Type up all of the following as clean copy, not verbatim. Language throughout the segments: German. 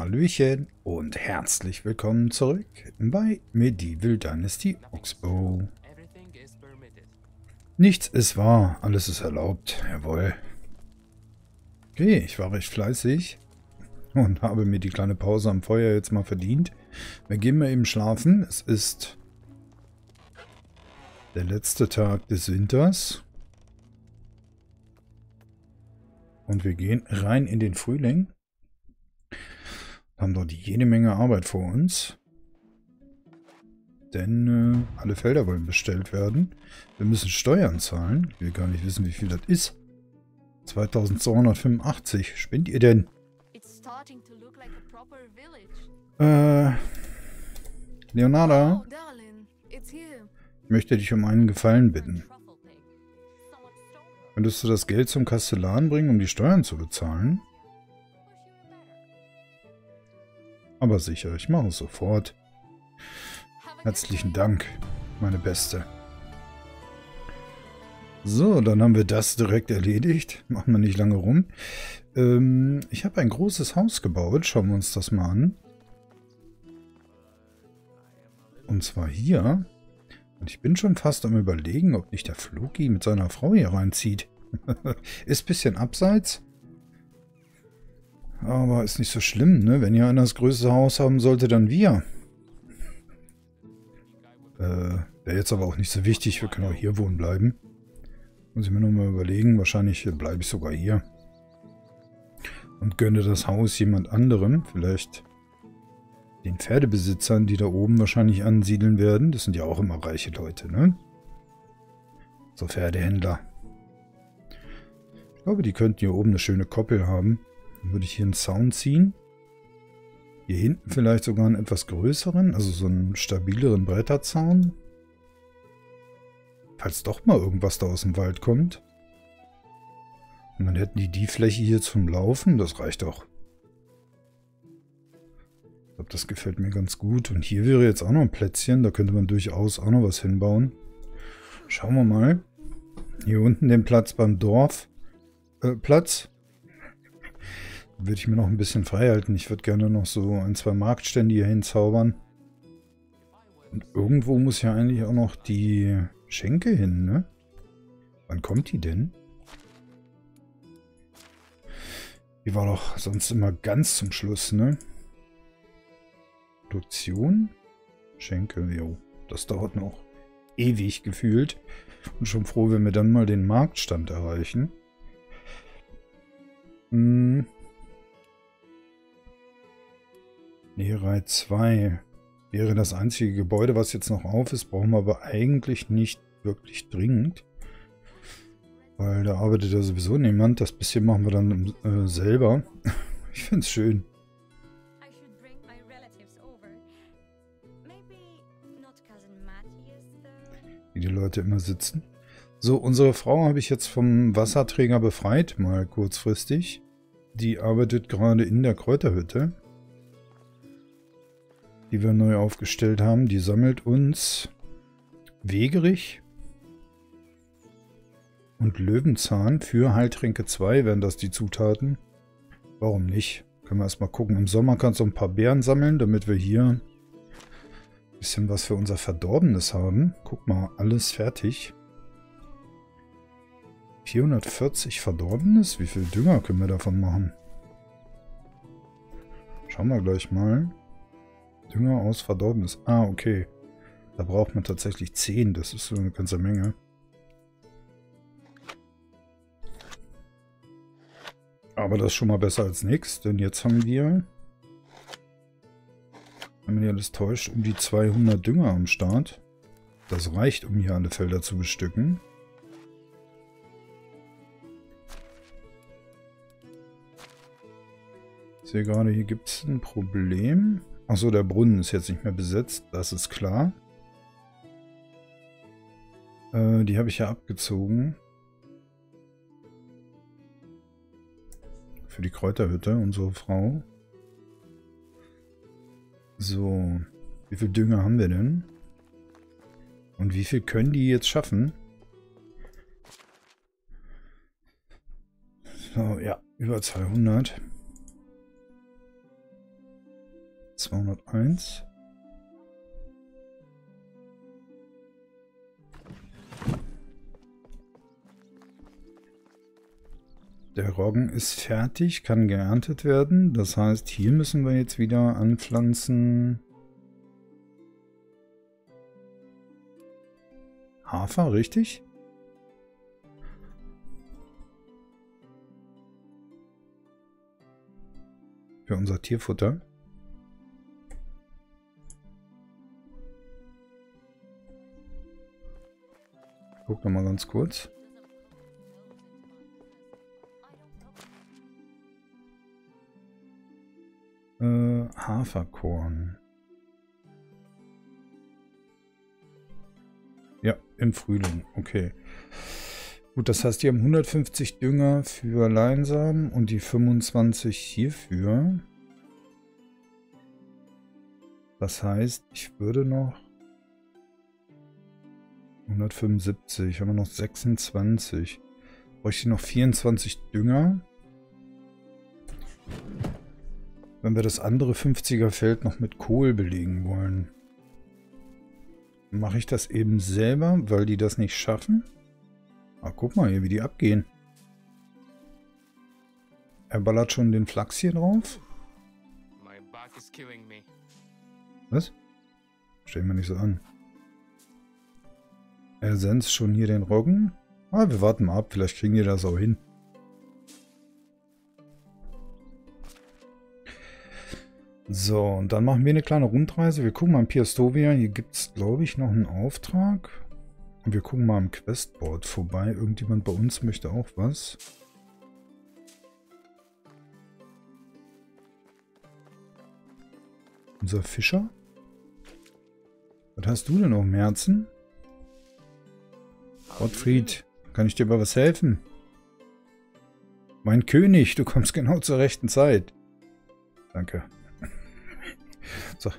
Hallöchen und herzlich willkommen zurück bei Medieval Dynasty Oxbow. Nichts ist wahr, alles ist erlaubt, jawohl. Okay, ich war recht fleißig und habe mir die kleine Pause am Feuer jetzt mal verdient. Wir gehen mal eben schlafen, es ist der letzte Tag des Winters. Und wir gehen rein in den Frühling. Haben dort jede Menge Arbeit vor uns. Denn alle Felder wollen bestellt werden. Wir müssen Steuern zahlen. Wir gar nicht wissen, wie viel das ist. 2285. Spinnt ihr denn? Leonarda, ich möchte dich um einen Gefallen bitten. Könntest du das Geld zum Kastellan bringen, um die Steuern zu bezahlen? Aber sicher, ich mache es sofort. Herzlichen Dank, meine Beste. So, dann haben wir das direkt erledigt. Machen wir nicht lange rum. Ich habe ein großes Haus gebaut. Schauen wir uns das mal an. Und zwar hier. Und ich bin schon fast am Überlegen, ob nicht der Floki mit seiner Frau hier reinzieht. Ist ein bisschen abseits. Aber ist nicht so schlimm, ne? Wenn ihr einer das größte Haus haben sollte, dann wir. Wäre jetzt aber auch nicht so wichtig. Wir können auch hier wohnen bleiben. Muss ich mir nochmal überlegen. Wahrscheinlich bleibe ich sogar hier. Und gönne das Haus jemand anderem. Vielleicht den Pferdebesitzern, die da oben wahrscheinlich ansiedeln werden. Das sind ja auch immer reiche Leute, ne? So Pferdehändler. Ich glaube, die könnten hier oben eine schöne Koppel haben. Dann würde ich hier einen Zaun ziehen. Hier hinten vielleicht sogar einen etwas größeren, also so einen stabileren Bretterzaun. Falls doch mal irgendwas da aus dem Wald kommt. Und dann hätten die Fläche hier zum Laufen, das reicht doch. Ich glaube, das gefällt mir ganz gut. Und hier wäre jetzt auch noch ein Plätzchen, da könnte man durchaus auch noch was hinbauen. Schauen wir mal. Hier unten den Platz beim Dorfplatz. Würde ich mir noch ein bisschen frei halten. Ich würde gerne noch so ein, zwei Marktstände hier hinzaubern. Und irgendwo muss ja eigentlich auch noch die Schenke hin, ne? Wann kommt die denn? Die war doch sonst immer ganz zum Schluss, ne? Produktion? Schenke, jo. Das dauert noch ewig gefühlt. Und schon froh, wenn wir dann mal den Marktstand erreichen. Hm. Nerei 2 wäre das einzige Gebäude, was jetzt noch auf ist. Brauchen wir aber eigentlich nicht wirklich dringend. Weil da arbeitet ja sowieso niemand. Das bisschen machen wir dann selber. Ich finde es schön. Wie die Leute immer sitzen. So, unsere Frau habe ich jetzt vom Wasserträger befreit. Mal kurzfristig. Die arbeitet gerade in der Kräuterhütte, die wir neu aufgestellt haben. Die sammelt uns Wegerich und Löwenzahn für Heiltränke 2, wären das die Zutaten. Warum nicht? Können wir erstmal gucken. Im Sommer kannst du ein paar Beeren sammeln, damit wir hier ein bisschen was für unser Verdorbenes haben. Guck mal, alles fertig. 440 Verdorbenes? Wie viel Dünger können wir davon machen? Schauen wir gleich mal. Dünger aus Verdorbenes. Ah, okay. Da braucht man tatsächlich 10. Das ist so eine ganze Menge. Aber das ist schon mal besser als nichts. Denn jetzt haben wir, wenn man hier alles täuscht, um die 200 Dünger am Start. Das reicht, um hier alle Felder zu bestücken. Ich sehe gerade, hier gibt es ein Problem. Achso, der Brunnen ist jetzt nicht mehr besetzt, das ist klar. Die habe ich ja abgezogen. Für die Kräuterhütte, unsere Frau. So, wie viel Dünger haben wir denn? Und wie viel können die jetzt schaffen? So, ja, über 200. 201. Der Roggen ist fertig, kann geerntet werden. Das heißt, hier müssen wir jetzt wieder anpflanzen. Hafer, richtig? Für unser Tierfutter. Guck noch mal ganz kurz. Haferkorn. Ja, im Frühling. Okay. Gut, das heißt, die haben 150 Dünger für Leinsamen und die 25 hierfür. Das heißt, ich würde noch 175, haben wir noch 26. Bräuchte ich noch 24 Dünger. Wenn wir das andere 50er Feld noch mit Kohl belegen wollen. Mache ich das eben selber, weil die das nicht schaffen. Ah, guck mal hier, wie die abgehen. Er ballert schon den Flachs hier drauf. Was? Stell mir nicht so an. Er senzt schon hier den Roggen. Ah, wir warten mal ab, vielleicht kriegen die das auch hin. So, und dann machen wir eine kleine Rundreise. Wir gucken mal in Piastovia. Hier gibt es, glaube ich, noch einen Auftrag. Und wir gucken mal am Questboard vorbei. Irgendjemand bei uns möchte auch was. Unser Fischer? Was hast du denn auf dem Herzen? Gottfried, kann ich dir bei was helfen? Mein König, du kommst genau zur rechten Zeit. Danke. So.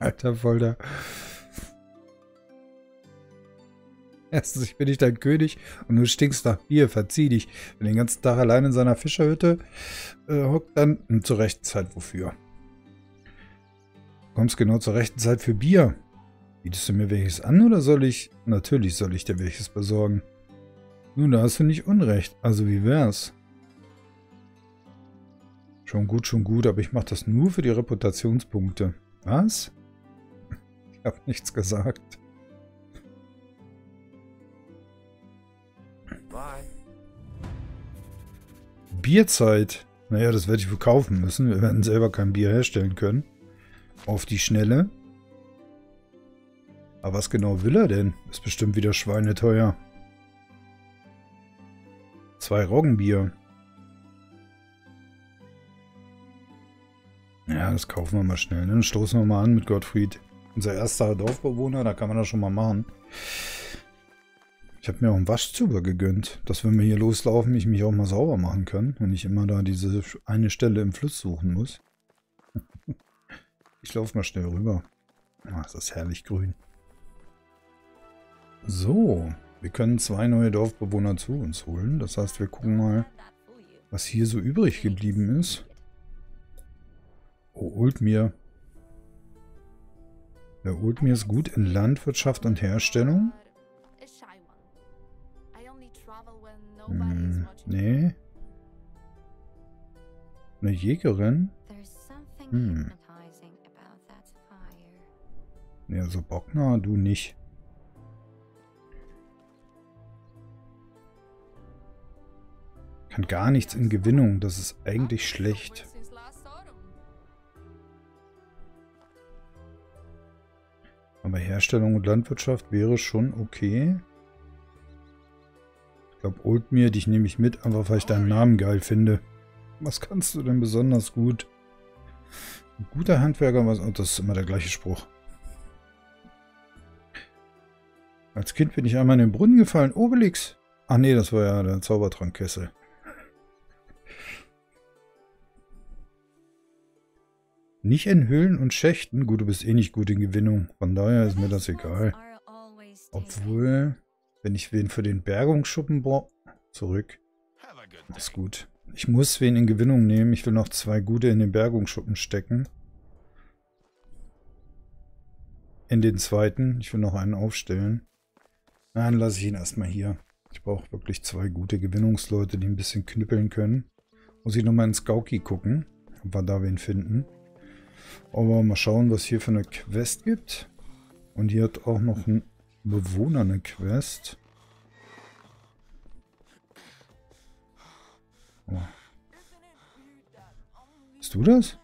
Alter Volder. Erstens, ich bin nicht dein König und du stinkst nach Bier, verzieh dich. Wenn den ganzen Tag allein in seiner Fischerhütte hockt, dann zur rechten Zeit wofür? Du kommst genau zur rechten Zeit für Bier. Bietest du mir welches an oder soll ich... Natürlich soll ich dir welches besorgen. Nun, da hast du nicht Unrecht. Also wie wär's? Schon gut, aber ich mache das nur für die Reputationspunkte. Was? Ich habe nichts gesagt. Bye. Bierzeit. Naja, das werde ich wohl kaufen müssen. Wir werden selber kein Bier herstellen können. Auf die Schnelle. Aber was genau will er denn? Ist bestimmt wieder schweineteuer. 2 Roggenbier. Ja, das kaufen wir mal schnell. Dann stoßen wir mal an mit Gottfried. Unser erster Dorfbewohner, da kann man das schon mal machen. Ich habe mir auch einen Waschzuber gegönnt, dass wenn wir hier loslaufen, ich mich auch mal sauber machen kann und nicht immer da diese eine Stelle im Fluss suchen muss. Ich laufe mal schnell rüber. Ah, ist das herrlich grün. So, wir können 2 neue Dorfbewohner zu uns holen. Das heißt, wir gucken mal, was hier so übrig geblieben ist. Oh, Oldmir. Der Oldmir ist gut in Landwirtschaft und Herstellung. Nee. Eine Jägerin? Ja, so Bockner, du nicht. Kann gar nichts in Gewinnung, das ist eigentlich schlecht. Aber Herstellung und Landwirtschaft wäre schon okay. Ich glaube, Oldmir, dich nehme ich mit, einfach weil ich deinen Namen geil finde. Was kannst du denn besonders gut? Ein guter Handwerker, was? Oh, das ist immer der gleiche Spruch. Als Kind bin ich einmal in den Brunnen gefallen. Obelix! Ach nee, das war ja der Zaubertrankkessel. Nicht in Höhlen und Schächten. Gut, du bist eh nicht gut in Gewinnung. Von daher ist mir das egal. Obwohl, wenn ich wen für den Bergungsschuppen brauche... Zurück. Mach's gut. Ich muss wen in Gewinnung nehmen. Ich will noch 2 Gute in den Bergungsschuppen stecken. In den zweiten. Ich will noch einen aufstellen. Dann lasse ich ihn erstmal hier. Ich brauche wirklich 2 gute Gewinnungsleute, die ein bisschen knüppeln können. Muss ich nochmal ins Gauki gucken, ob wir da wen finden. Aber mal schauen, was hier für eine Quest gibt. Und hier hat auch noch ein Bewohner eine Quest. Oh. Bist du das?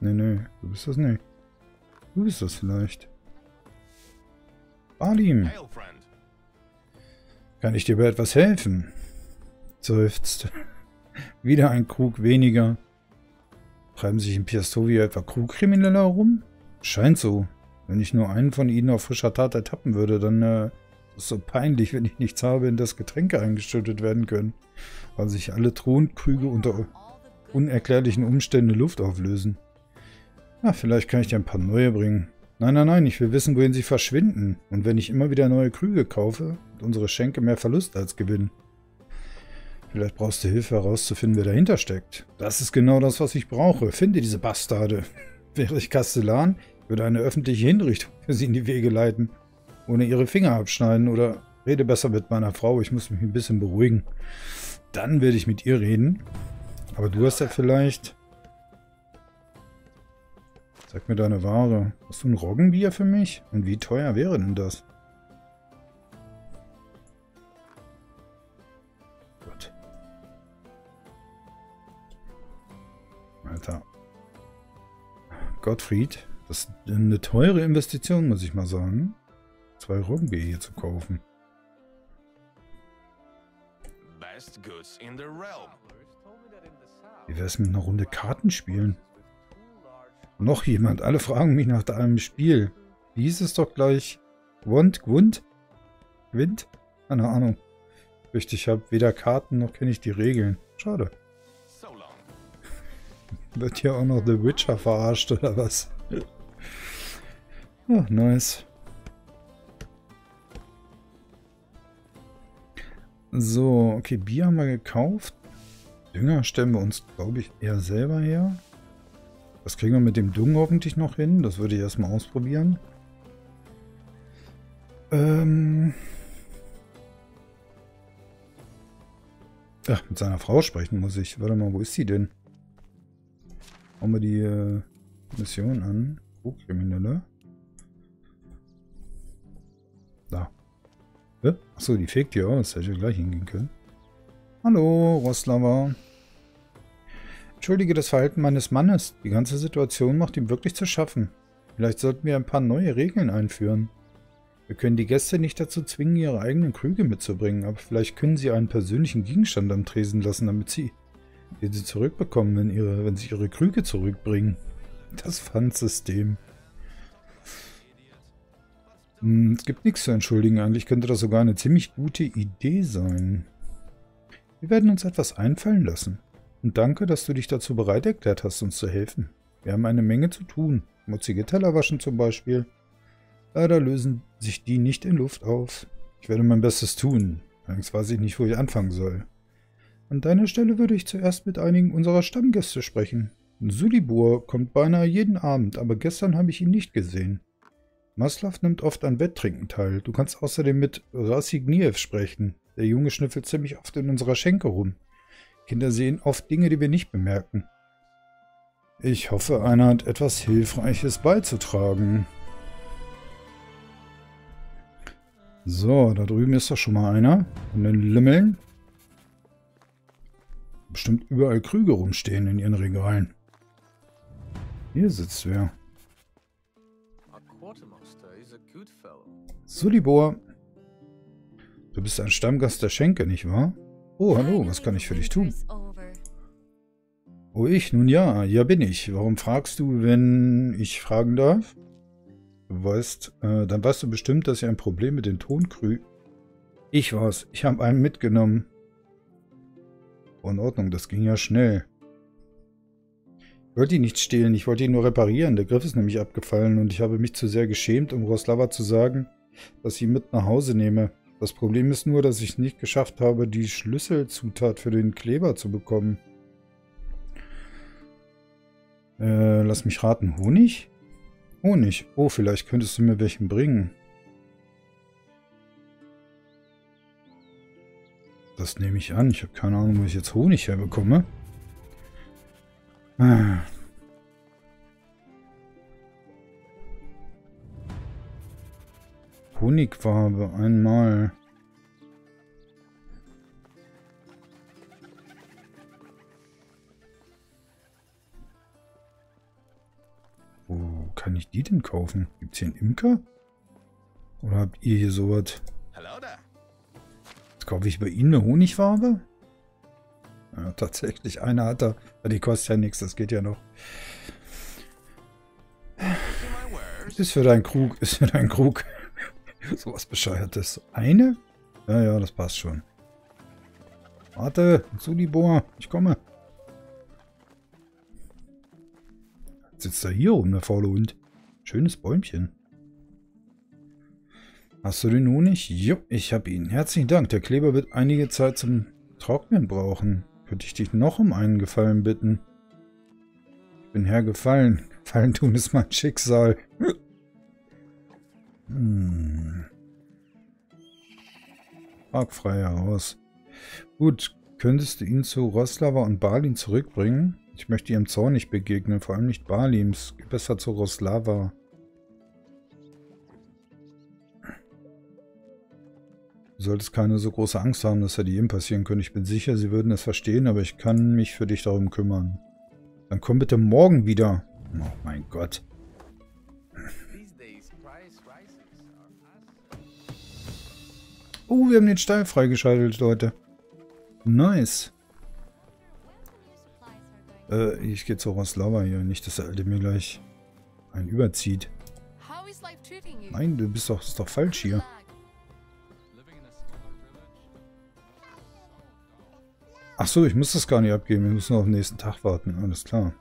Nee, nee, du bist das nicht. Du bist das vielleicht. Balim. Kann ich dir bei etwas helfen? Seufzt. Wieder ein Krug weniger. Treiben sich in Piastovia etwa Krugkrimineller herum? Scheint so. Wenn ich nur einen von ihnen auf frischer Tat ertappen würde, dann ist es so peinlich, wenn ich nichts habe, in das Getränke eingeschüttet werden können, weil sich alle Thronkrüge unter unerklärlichen Umständen Luft auflösen. Ja, vielleicht kann ich dir ein paar neue bringen. Nein, nein, nein, ich will wissen, wohin sie verschwinden. Und wenn ich immer wieder neue Krüge kaufe, hat unsere Schenke mehr Verlust als Gewinn. Vielleicht brauchst du Hilfe herauszufinden, wer dahinter steckt. Das ist genau das, was ich brauche. Finde diese Bastarde. Wäre ich Kastellan, würde eine öffentliche Hinrichtung für sie in die Wege leiten. Ohne ihre Finger abschneiden oder rede besser mit meiner Frau. Ich muss mich ein bisschen beruhigen. Dann werde ich mit ihr reden. Aber du hast ja vielleicht... Sag mir deine Ware. Hast du ein Roggenbier für mich? Und wie teuer wäre denn das? Alter. Gottfried, das ist eine teure Investition, muss ich mal sagen. 2 Roggenbier hier zu kaufen. Wie wär's mit einer Runde Kartenspielen? Noch jemand, alle fragen mich nach einem Spiel. Wie hieß es doch gleich? Gwent? Keine Ahnung. Ich habe weder Karten noch kenne ich die Regeln. Schade. Wird hier auch noch The Witcher verarscht, oder was? Oh, nice. So, okay, Bier haben wir gekauft. Dünger stellen wir uns, glaube ich, eher selber her. Das kriegen wir mit dem Dung hoffentlich noch hin. Das würde ich erstmal ausprobieren. Ach, mit seiner Frau sprechen muss ich. Warte mal, wo ist sie denn? Machen wir die Mission an. Krugkriminelle. Da. Achso, die fegt ja. Das hätte ich gleich hingehen können. Hallo, Rosława. Entschuldige das Verhalten meines Mannes. Die ganze Situation macht ihm wirklich zu schaffen. Vielleicht sollten wir ein paar neue Regeln einführen. Wir können die Gäste nicht dazu zwingen, ihre eigenen Krüge mitzubringen, aber vielleicht können sie einen persönlichen Gegenstand am Tresen lassen, damit sie zurückbekommen, wenn sie ihre Krüge zurückbringen. Das Pfandsystem. Es gibt nichts zu entschuldigen. Eigentlich könnte das sogar eine ziemlich gute Idee sein. Wir werden uns etwas einfallen lassen. Und danke, dass du dich dazu bereit erklärt hast, uns zu helfen. Wir haben eine Menge zu tun. Schmutzige Teller waschen zum Beispiel. Leider lösen sich die nicht in Luft auf. Ich werde mein Bestes tun. Allerdings weiß ich nicht, wo ich anfangen soll. An deiner Stelle würde ich zuerst mit einigen unserer Stammgäste sprechen. Sulibor kommt beinahe jeden Abend, aber gestern habe ich ihn nicht gesehen. Maslav nimmt oft an Wetttrinken teil. Du kannst außerdem mit Racigniew sprechen. Der Junge schnüffelt ziemlich oft in unserer Schenke rum. Kinder sehen oft Dinge, die wir nicht bemerken. Ich hoffe, einer hat etwas Hilfreiches beizutragen. So, da drüben ist doch schon mal einer. Von den Lümmeln. Bestimmt überall Krüge rumstehen in ihren Regalen. Hier sitzt wer. Sulibor. Du bist ein Stammgast der Schenke, nicht wahr? Oh, hallo, was kann ich für dich tun? Oh, ich? Nun ja, ja bin ich. Warum fragst du, wenn ich fragen darf? Du weißt, dann weißt du bestimmt, dass ich ein Problem mit den Tonkrügen... Ich war's. Ich habe einen mitgenommen. Oh, in Ordnung, das ging ja schnell. Ich wollte ihn nicht stehlen, ich wollte ihn nur reparieren. Der Griff ist nämlich abgefallen und ich habe mich zu sehr geschämt, um Rosława zu sagen, dass ich ihn mit nach Hause nehme. Das Problem ist nur, dass ich nicht geschafft habe, die Schlüsselzutat für den Kleber zu bekommen. Lass mich raten. Honig? Honig. Oh, vielleicht könntest du mir welchen bringen. Das nehme ich an. Ich habe keine Ahnung, wo ich jetzt Honig herbekomme. Honigwabe einmal. Wo kann ich die denn kaufen? Gibt es hier einen Imker? Oder habt ihr hier sowas? Hallo da. Jetzt kaufe ich bei Ihnen eine Honigwabe? Ja, tatsächlich, einer hat da. Die kostet ja nichts, das geht ja noch. Ist für deinen Krug, ist für deinen Krug. Sowas Bescheuertes. Eine? Ja, ja, das passt schon. Warte, Sulibor, ich komme. Jetzt sitzt er hier rum, der faule Hund. Schönes Bäumchen. Hast du den Honig? Jo, ich habe ihn. Herzlichen Dank. Der Kleber wird einige Zeit zum Trocknen brauchen. Könnte ich dich noch um einen Gefallen bitten? Ich bin hergefallen. Gefallen tun ist mein Schicksal. Hm. Fragfrei heraus. Gut, könntest du ihn zu Rosława und Balim zurückbringen? Ich möchte ihrem Zorn nicht begegnen, vor allem nicht Balims. Besser zu Rosława. Du solltest keine so große Angst haben, dass er die ihm passieren könnte. Ich bin sicher, sie würden es verstehen, aber ich kann mich für dich darum kümmern. Dann komm bitte morgen wieder. Oh mein Gott. Oh, wir haben den Stall freigeschaltet, Leute. Nice. Ich gehe zu Rosława hier. Nicht, dass der Alte mir gleich einen überzieht. Nein, du bist doch, das ist doch falsch hier. Ach so, ich muss das gar nicht abgeben. Wir müssen auf den nächsten Tag warten. Alles klar.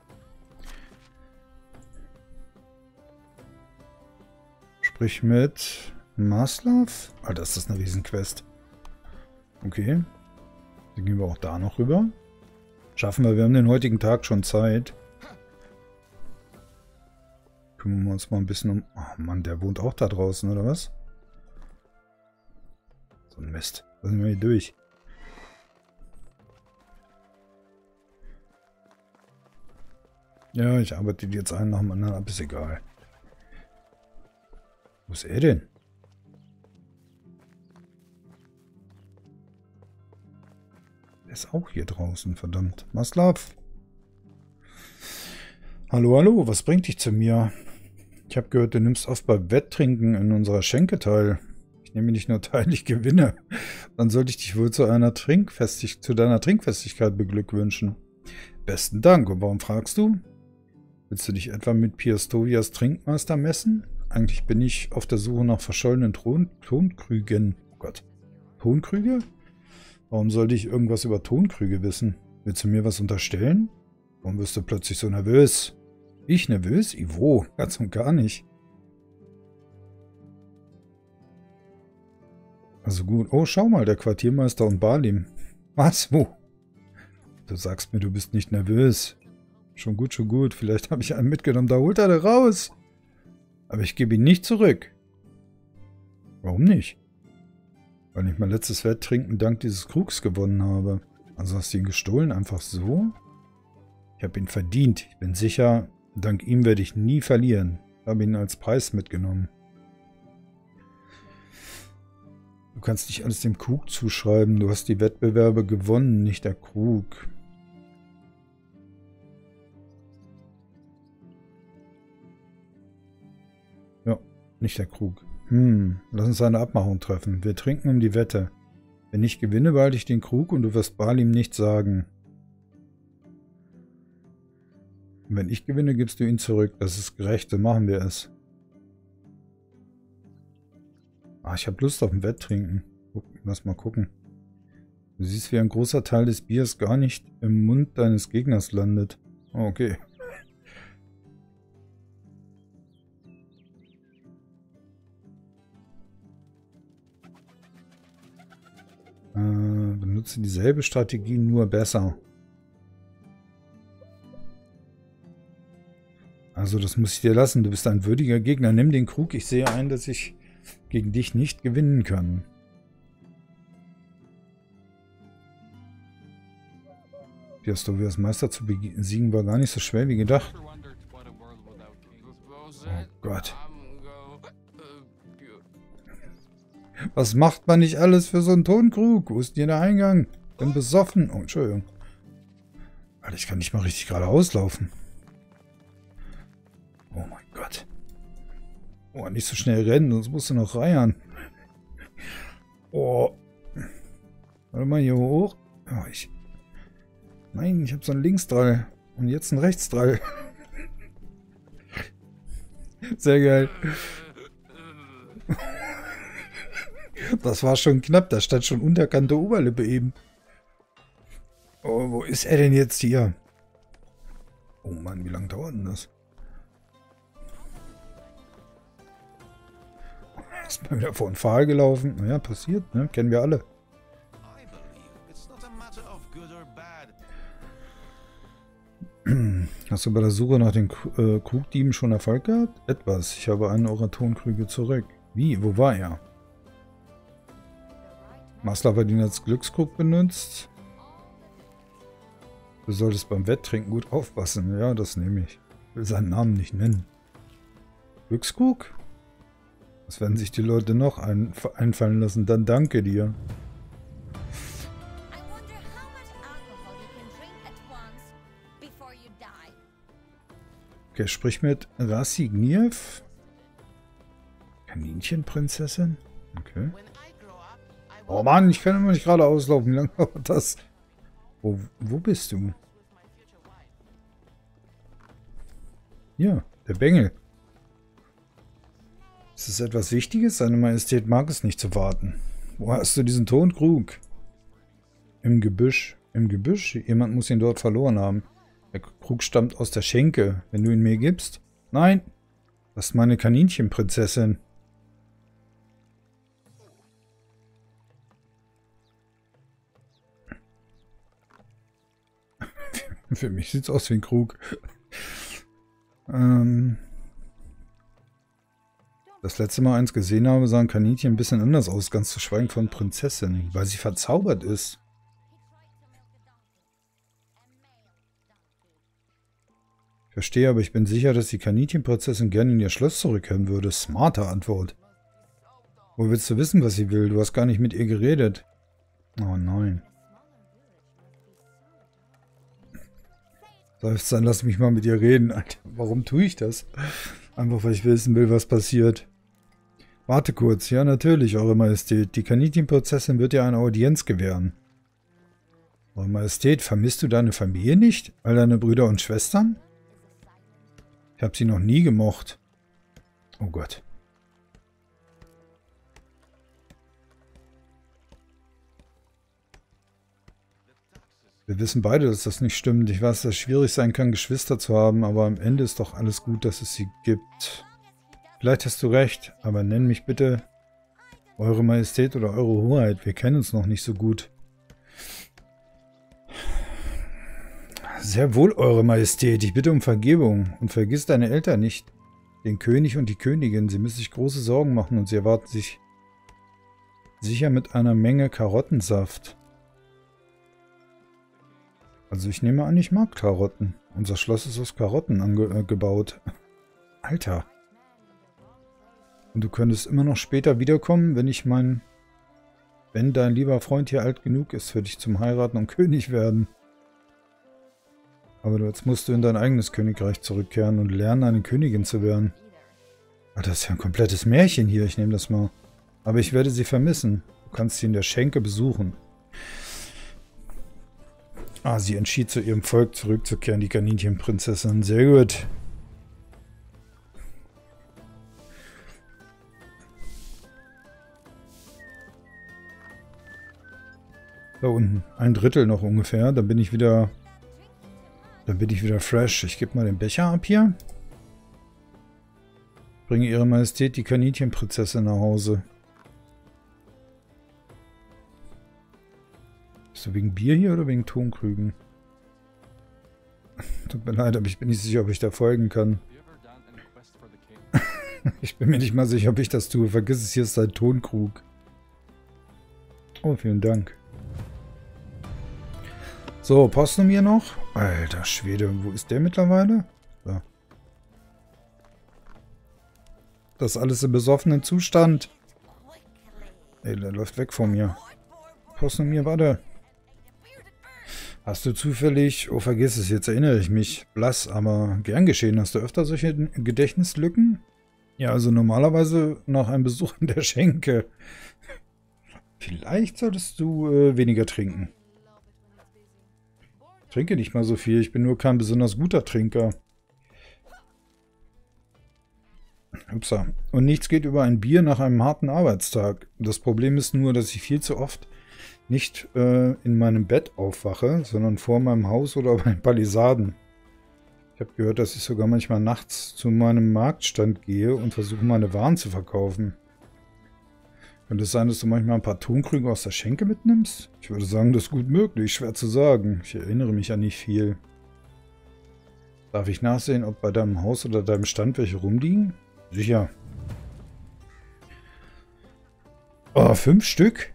Sprich mit Maslav? Alter, ist das eine Riesenquest. Okay. Dann gehen wir auch da noch rüber. Schaffen wir. Wir haben den heutigen Tag schon Zeit. Kümmern wir uns mal ein bisschen um... Ach Mann, der wohnt auch da draußen, oder was? So ein Mist. Da sind wir hier durch. Ja, ich arbeite die jetzt einen nach dem anderen ab. Ist egal. Wo ist er denn? Ist auch hier draußen, verdammt. Maslav. Hallo, hallo, was bringt dich zu mir? Ich habe gehört, du nimmst oft bei Wetttrinken in unserer Schenke teil. Ich nehme nicht nur teil, ich gewinne. Dann sollte ich dich wohl zu deiner Trinkfestigkeit beglückwünschen. Besten Dank. Und warum fragst du? Willst du dich etwa mit Piastovias Trinkmeister messen? Eigentlich bin ich auf der Suche nach verschollenen Tonkrügen. Oh Gott. Tonkrüge? Warum sollte ich irgendwas über Tonkrüge wissen? Willst du mir was unterstellen? Warum wirst du plötzlich so nervös? Ich nervös? Ivo, ganz und gar nicht. Also gut. Oh, schau mal, der Quartiermeister und Balim. Was? Wo? Du sagst mir, du bist nicht nervös. Schon gut, schon gut. Vielleicht habe ich einen mitgenommen. Da holt er da raus. Aber ich gebe ihn nicht zurück. Warum nicht? Weil ich mein letztes Wetttrinken dank dieses Krugs gewonnen habe. Also hast du ihn gestohlen, einfach so? Ich habe ihn verdient. Ich bin sicher, dank ihm werde ich nie verlieren. Ich habe ihn als Preis mitgenommen. Du kannst nicht alles dem Krug zuschreiben. Du hast die Wettbewerbe gewonnen, nicht der Krug. Ja, nicht der Krug. Lass uns eine Abmachung treffen. Wir trinken um die Wette. Wenn ich gewinne, behalte ich den Krug und du wirst Balim nichts sagen. Und wenn ich gewinne, gibst du ihn zurück. Das ist gerecht, dann machen wir es. Ah, ich habe Lust auf ein Wetttrinken. Lass mal gucken. Du siehst, wie ein großer Teil des Biers gar nicht im Mund deines Gegners landet. Oh, okay. benutze dieselbe Strategie, nur besser. Also das muss ich dir lassen. Du bist ein würdiger Gegner. Nimm den Krug. Ich sehe ein, dass ich gegen dich nicht gewinnen kann. Piastovias Meister zu besiegen war gar nicht so schwer wie gedacht. Oh Gott. Was macht man nicht alles für so einen Tonkrug? Wo ist denn der Eingang? Bin besoffen. Oh, Entschuldigung. Alter, ich kann nicht mal richtig geradeaus laufen. Oh mein Gott. Oh, nicht so schnell rennen, sonst musst du noch reiern. Oh. Warte mal, hier hoch. Oh, nein, ich habe so einen Linksdrall. Und jetzt einen Rechtsdrall. Sehr geil. Das war schon knapp. Da stand schon unterkante Oberlippe eben. Oh, wo ist er denn jetzt hier? Oh Mann, wie lange dauert denn das? Ist mal wieder vor den Pfahl gelaufen. Naja, passiert, ne? Kennen wir alle. Hast du bei der Suche nach den Krugdieben schon Erfolg gehabt? Etwas. Ich habe einen eurer Tonkrüge zurück. Wie? Wo war er? Maslav hat ihn als Glückskrug benutzt. Du solltest beim Wetttrinken gut aufpassen. Ja, das nehme ich. Ich will seinen Namen nicht nennen. Glückskrug? Was werden sich die Leute noch einfallen lassen? Dann danke dir. Okay, sprich mit Racigniew. Kaninchenprinzessin? Okay. Oh Mann, ich kann immer nicht gerade auslaufen. Wie lange dauert das? Wo bist du? Ja, der Bengel. Ist es etwas Wichtiges? Seine Majestät mag es nicht zu warten. Wo hast du diesen Tonkrug? Im Gebüsch. Im Gebüsch? Jemand muss ihn dort verloren haben. Der Krug stammt aus der Schenke. Wenn du ihn mir gibst? Nein. Das ist meine Kaninchenprinzessin. Für mich sieht es aus wie ein Krug. Das letzte Mal eins gesehen habe, sah ein Kaninchen ein bisschen anders aus, ganz zu schweigen von Prinzessin, weil sie verzaubert ist. Ich verstehe, aber ich bin sicher, dass die Kaninchenprinzessin gerne in ihr Schloss zurückkehren würde. Smarte Antwort. Wo willst du wissen, was sie will? Du hast gar nicht mit ihr geredet. Oh nein. Dann lass mich mal mit ihr reden. Alter, warum tue ich das? Einfach, weil ich wissen will, was passiert. Warte kurz. Ja, natürlich, Eure Majestät. Die Kaninchenprinzessin wird dir eine Audienz gewähren. Eure Majestät, vermisst du deine Familie nicht? All deine Brüder und Schwestern? Ich habe sie noch nie gemocht. Oh Gott. Wir wissen beide, dass das nicht stimmt. Ich weiß, dass es schwierig sein kann, Geschwister zu haben, aber am Ende ist doch alles gut, dass es sie gibt. Vielleicht hast du recht, aber nenn mich bitte Eure Majestät oder Eure Hoheit. Wir kennen uns noch nicht so gut. Sehr wohl, Eure Majestät. Ich bitte um Vergebung. Und vergiss deine Eltern nicht. Den König und die Königin. Sie müssen sich große Sorgen machen und sie erwarten sich sicher mit einer Menge Karottensaft. Also ich nehme an, ich mag Karotten. Unser Schloss ist aus Karotten gebaut. Alter. Und du könntest immer noch später wiederkommen, wenn dein lieber Freund hier alt genug ist für dich zum Heiraten und König werden. Aber jetzt musst du in dein eigenes Königreich zurückkehren und lernen, eine Königin zu werden. Ah, das ist ja ein komplettes Märchen hier. Ich nehme das mal. Aber ich werde sie vermissen. Du kannst sie in der Schenke besuchen. Ah, sie entschied, zu ihrem Volk zurückzukehren, die Kaninchenprinzessin. Sehr gut. Da unten. Ein Drittel noch ungefähr. Dann bin ich wieder fresh. Ich gebe mal den Becher ab hier. Bringe Ihre Majestät die Kaninchenprinzessin nach Hause. So wegen Bier hier oder wegen Tonkrügen? Tut mir leid, aber ich bin nicht sicher, ob ich da folgen kann. Ich bin mir nicht mal sicher, ob ich das tue. Vergiss es, hier ist ein Tonkrug. Oh, vielen Dank. So, Postnamir noch. Alter Schwede, wo ist der mittlerweile? So. Das alles im besoffenen Zustand. Ey, der läuft weg von mir. Postnamir, warte. Hast du zufällig... Oh, vergiss es, jetzt erinnere ich mich. Blass, aber gern geschehen. Hast du öfter solche Gedächtnislücken? Ja, also normalerweise nach einem Besuch in der Schenke. Vielleicht solltest du weniger trinken. Ich trinke nicht mal so viel. Ich bin nur kein besonders guter Trinker. Upsa. Und nichts geht über ein Bier nach einem harten Arbeitstag. Das Problem ist nur, dass ich viel zu oft nicht in meinem Bett aufwache, sondern vor meinem Haus oder bei Palisaden. Ich habe gehört, dass ich sogar manchmal nachts zu meinem Marktstand gehe und versuche, meine Waren zu verkaufen. Könnte es sein, dass du manchmal ein paar Tonkrüge aus der Schenke mitnimmst? Ich würde sagen, das ist gut möglich, schwer zu sagen. Ich erinnere mich an nicht viel. Darf ich nachsehen, ob bei deinem Haus oder deinem Stand welche rumliegen? Sicher. Oh, 5 Stück?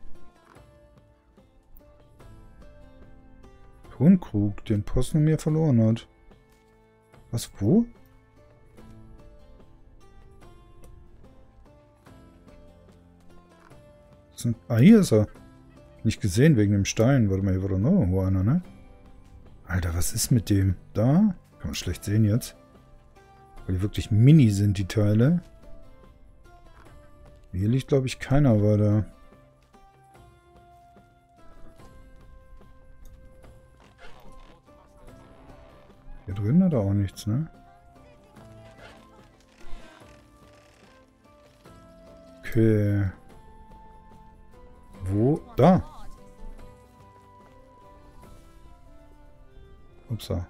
Tonkrug, den Postnamir verloren hat. Was, wo? Ah, hier ist er. Nicht gesehen wegen dem Stein. Warte mal, hier war doch noch irgendwo einer, ne? Alter, was ist mit dem? Da? Kann man schlecht sehen jetzt. Weil die wirklich mini sind, die Teile. Hier liegt, glaube ich, keiner weiter. Hier drin hat er auch nichts, ne? Okay. Wo? Da! Upsa.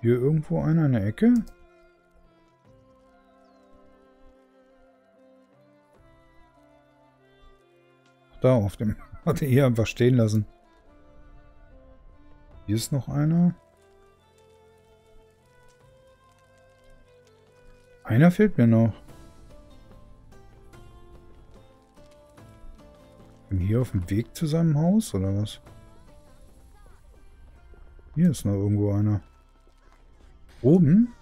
Hier irgendwo einer in der Ecke? Da, auf dem... Hatte ich einfach stehen lassen. Hier ist noch einer. Einer fehlt mir noch. Bin hier auf dem Weg zu seinem Haus, oder was? Hier ist noch irgendwo einer. Oben?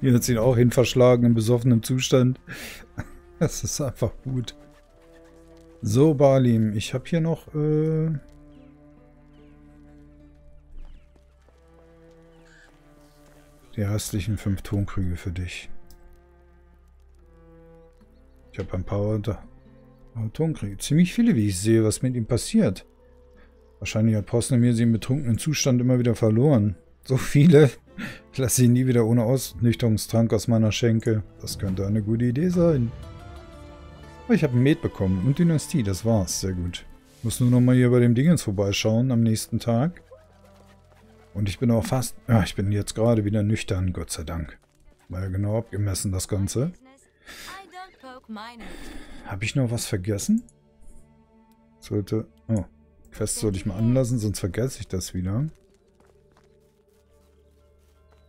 Hier hat sie ihn auch hinverschlagen, im besoffenen Zustand. Das ist einfach gut. So, Balim, ich habe hier noch... die restlichen 5 Tonkrüge für dich. Ich habe ein paar Tonkrüge. Ziemlich viele, wie ich sehe, was mit ihm passiert. Wahrscheinlich hat Postnamir sie im betrunkenen Zustand immer wieder verloren. So viele... Ich lasse sie nie wieder ohne Ausnüchterungstrank aus meiner Schenke. Das könnte eine gute Idee sein. Aber ich habe ein Med bekommen und Dynastie, das war's. Sehr gut. Muss nur noch mal hier bei dem Dingens vorbeischauen am nächsten Tag. Und ich bin auch fast... Ah, ich bin jetzt gerade wieder nüchtern, Gott sei Dank. War ja genau abgemessen, das Ganze. Habe ich noch was vergessen? Sollte... Oh, Quest sollte ich mal anlassen, sonst vergesse ich das wieder.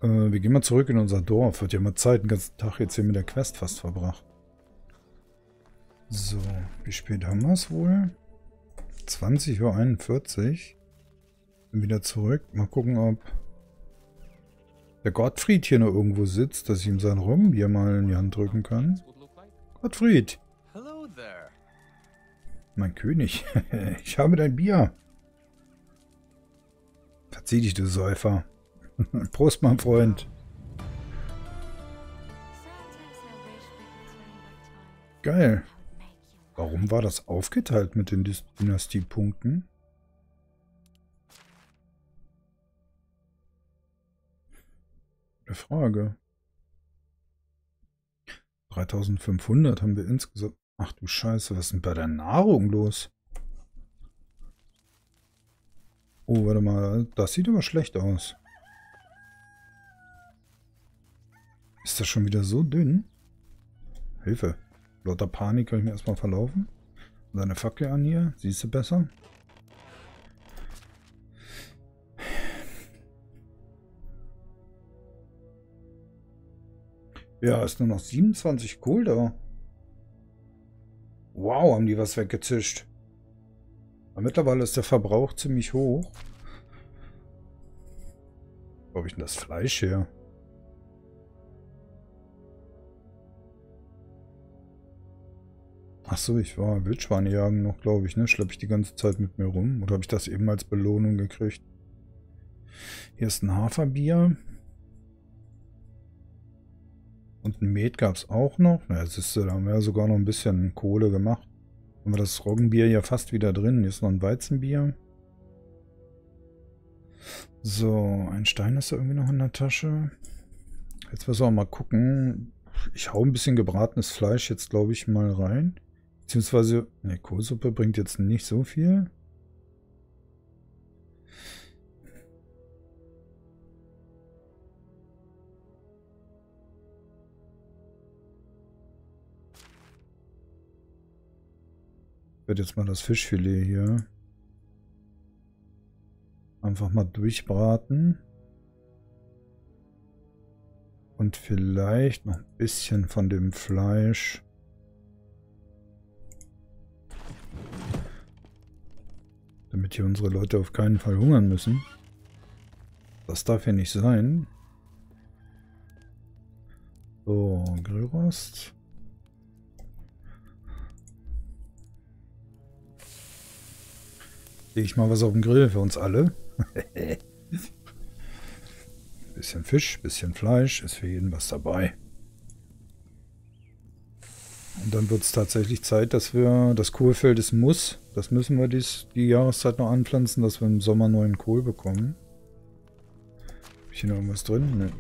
Wir gehen mal zurück in unser Dorf. Wird ja mal Zeit. Den ganzen Tag jetzt hier mit der Quest fast verbracht. So, wie spät haben wir es wohl? 20:41 Uhr. Bin wieder zurück. Mal gucken, ob der Gottfried hier noch irgendwo sitzt, dass ich ihm seinen Rum hier mal in die Hand drücken kann. Gottfried! Mein König, ich habe dein Bier. Verzieh dich, du Säufer. Prost, mein Freund. Geil. Warum war das aufgeteilt mit den Dynastiepunkten? Eine Frage. 3500 haben wir insgesamt. Ach du Scheiße, was ist denn bei der Nahrung los? Oh, warte mal. Das sieht aber schlecht aus. Ist das schon wieder so dünn? Hilfe. Lauter Panik kann ich mir erstmal verlaufen. Seine Fackel an hier. Siehst du besser? Ja, ist nur noch 27 Kohl da. Wow, haben die was weggezischt. Aber mittlerweile ist der Verbrauch ziemlich hoch. Wo habe ich denn das Fleisch her? Achso, ich war Wildschweine jagen noch, glaube ich, ne? Schleppe ich die ganze Zeit mit mir rum. Oder habe ich das eben als Belohnung gekriegt? Hier ist ein Haferbier. Und ein Met gab es auch noch. Na, jetzt ist, da haben wir sogar noch ein bisschen Kohle gemacht. Haben wir das Roggenbier ja fast wieder drin. Hier ist noch ein Weizenbier. So, ein Stein ist da irgendwie noch in der Tasche. Jetzt müssen wir mal gucken. Ich hau ein bisschen gebratenes Fleisch jetzt, glaube ich, mal rein. Beziehungsweise, ne, Kohlsuppe bringt jetzt nicht so viel. Ich werde jetzt mal das Fischfilet hier einfach mal durchbraten. Und vielleicht noch ein bisschen von dem Fleisch. Damit hier unsere Leute auf keinen Fall hungern müssen. Das darf hier nicht sein. So, Grillrost. Lege ich mal was auf den Grill für uns alle. Bisschen Fisch, bisschen Fleisch, ist für jeden was dabei. Und dann wird es tatsächlich Zeit, dass wir das Kohlfeld, es muss, das müssen wir die Jahreszeit noch anpflanzen, dass wir im Sommer neuen Kohl bekommen. Habe ich hier noch irgendwas drin? Nee.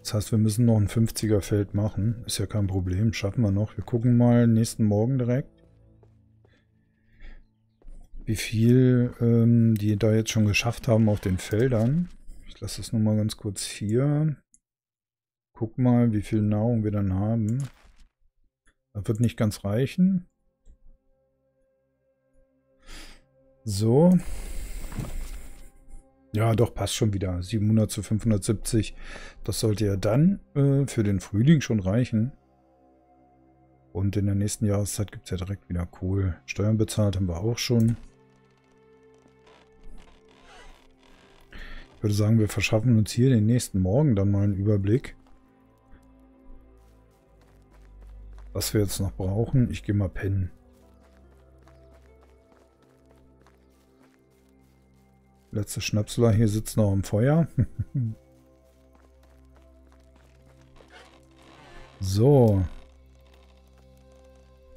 Das heißt, wir müssen noch ein 50er Feld machen. Ist ja kein Problem, schaffen wir noch. Wir gucken mal nächsten Morgen direkt, wie viel die da jetzt schon geschafft haben auf den Feldern. Ich lasse das nochmal ganz kurz hier. Guck mal, wie viel Nahrung wir dann haben. Das wird nicht ganz reichen. So. Ja, doch, passt schon wieder. 700 zu 570. Das sollte ja dann für den Frühling schon reichen. Und in der nächsten Jahreszeit gibt es ja direkt wieder Kohl. Steuern bezahlt haben wir auch schon. Ich würde sagen, wir verschaffen uns hier den nächsten Morgen dann mal einen Überblick, was wir jetzt noch brauchen. Ich gehe mal pennen. Letzte Schnapsler hier sitzt noch am Feuer. So.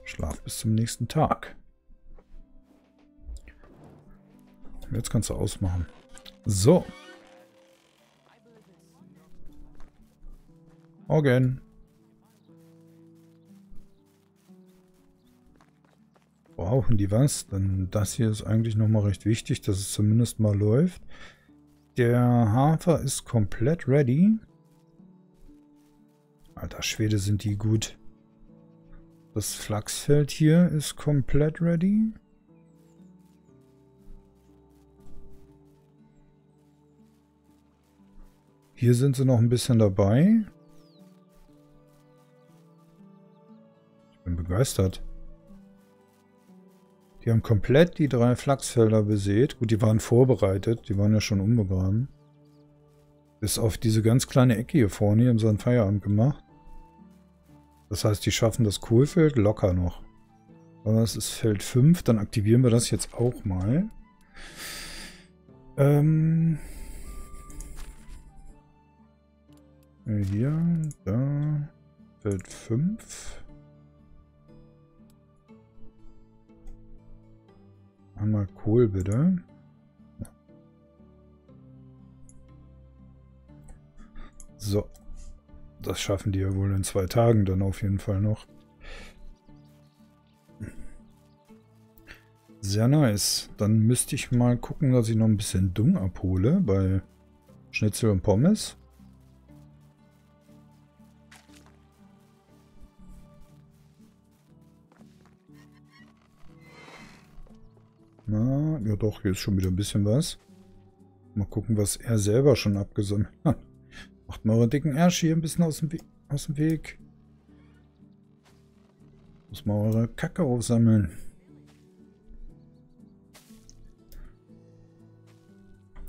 Schlaf bis zum nächsten Tag. Jetzt kannst du ausmachen. So. Morgen. Brauchen die was? Denn das hier ist eigentlich nochmal recht wichtig, dass es zumindest mal läuft. Der Hafer ist komplett ready. Alter Schwede, sind die gut. Das Flachsfeld hier ist komplett ready. Hier sind sie noch ein bisschen dabei. Begeistert. Die haben komplett die 3 Flachsfelder besät. Gut, die waren vorbereitet. Die waren ja schon unbegraben. Bis auf diese ganz kleine Ecke hier vorne. Hier haben sie einen Feierabend gemacht. Das heißt, die schaffen das Kohlfeld locker noch. Aber es ist Feld 5. Dann aktivieren wir das jetzt auch mal. Hier, da. Feld 5. Einmal Kohl bitte. Ja. So. Das schaffen die ja wohl in 2 Tagen dann auf jeden Fall noch. Sehr nice. Dann müsste ich mal gucken, dass ich noch ein bisschen Dung abhole bei Schnitzel und Pommes. Na, ja doch, hier ist schon wieder ein bisschen was. Mal gucken, was er selber schon abgesammelt hat. Macht mal euren dicken Arsch hier ein bisschen aus dem Weg. Muss mal eure Kacke aufsammeln.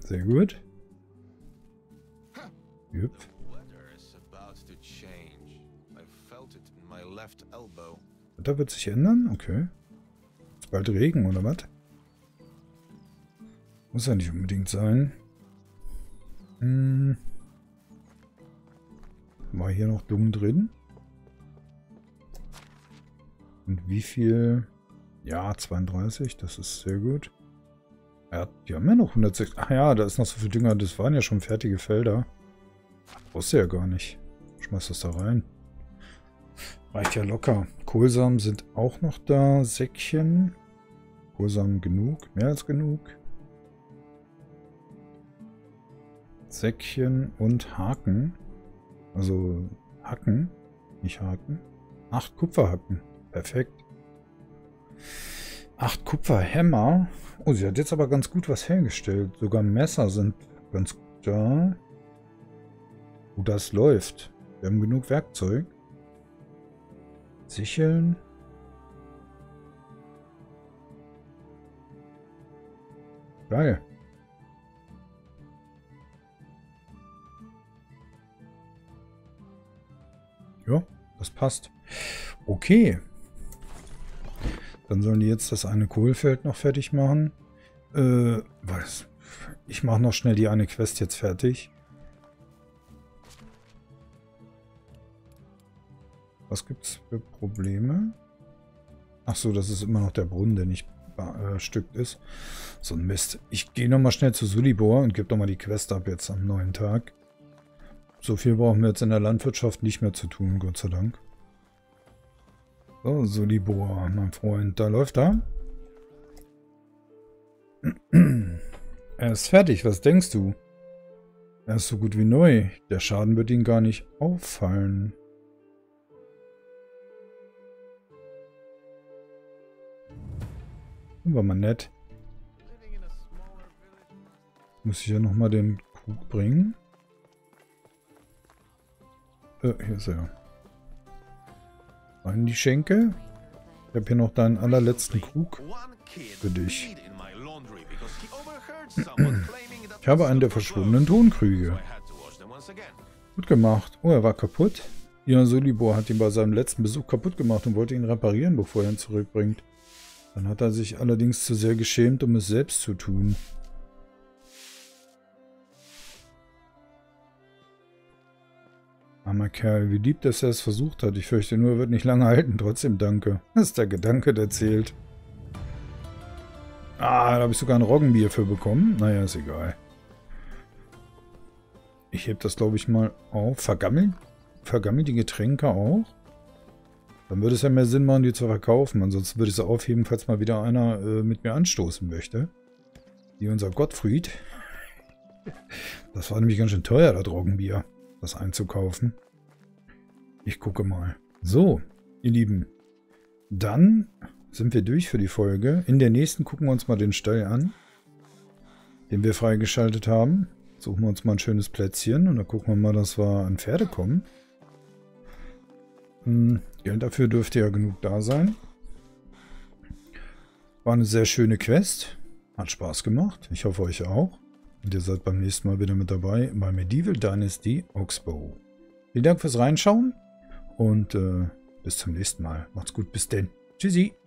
Sehr gut. Jupp. Da wird sich ändern? Okay. Ist bald Regen oder was? Muss ja nicht unbedingt sein. Hm. War hier noch Dung drin? Und wie viel? Ja, 32, das ist sehr gut. Ja, die haben ja noch 106. Ach ja, da ist noch so viel Dünger. Das waren ja schon fertige Felder. Brauchst du ja gar nicht. Schmeiß das da rein. Reicht ja locker. Kohlsamen sind auch noch da. Säckchen. Kohlsamen genug. Mehr als genug. Säckchen und Haken. Also Hacken. Nicht Haken. 8 Kupferhacken. Perfekt. 8 Kupferhämmer. Oh, sie hat jetzt aber ganz gut was hergestellt. Sogar Messer sind ganz gut da. Oh, das läuft. Wir haben genug Werkzeug. Sicheln. Geil. Ja, das passt. Okay. Dann sollen die jetzt das eine Kohlfeld noch fertig machen. Was? Ich mache noch schnell die eine Quest jetzt fertig. Was gibt's für Probleme? Ach so, das ist immer noch der Brunnen, der nicht bestückt ist. So ein Mist. Ich gehe nochmal schnell zu Sulibor und gebe nochmal die Quest ab jetzt am neuen Tag. So viel brauchen wir jetzt in der Landwirtschaft nicht mehr zu tun, Gott sei Dank. So, Sulibor, mein Freund, da läuft er. Er ist fertig, was denkst du? Er ist so gut wie neu. Der Schaden wird ihm gar nicht auffallen. War mal nett. Muss ich ja nochmal den Krug bringen. Hier ist er. Rein die Schenke. Ich habe hier noch deinen allerletzten Krug für dich. Ich habe einen der verschwundenen Tonkrüge. Gut gemacht. Oh, er war kaputt. Ja, Sulibor hat ihn bei seinem letzten Besuch kaputt gemacht und wollte ihn reparieren, bevor er ihn zurückbringt. Dann hat er sich allerdings zu sehr geschämt, um es selbst zu tun. Armer Kerl, wie lieb, dass er es versucht hat. Ich fürchte nur, er wird nicht lange halten. Trotzdem danke. Das ist der Gedanke, der zählt. Ah, da habe ich sogar ein Roggenbier für bekommen. Naja, ist egal. Ich heb das, glaube ich, mal auf. Vergammeln die Getränke auch? Dann würde es ja mehr Sinn machen, die zu verkaufen. Ansonsten würde ich sie aufheben, falls mal wieder einer mit mir anstoßen möchte. Wie unser Gottfried. Das war nämlich ganz schön teuer, das Roggenbier. Das einzukaufen. Ich gucke mal. So, ihr Lieben. Dann sind wir durch für die Folge. In der nächsten gucken wir uns mal den Stall an, den wir freigeschaltet haben. Suchen wir uns mal ein schönes Plätzchen und dann gucken wir mal, dass wir an Pferde kommen. Geld dafür dürfte ja genug da sein. War eine sehr schöne Quest. Hat Spaß gemacht. Ich hoffe, euch auch. Und ihr seid beim nächsten Mal wieder mit dabei bei Medieval Dynasty Oxbow. Vielen Dank fürs Reinschauen und bis zum nächsten Mal. Macht's gut, bis denn. Tschüssi.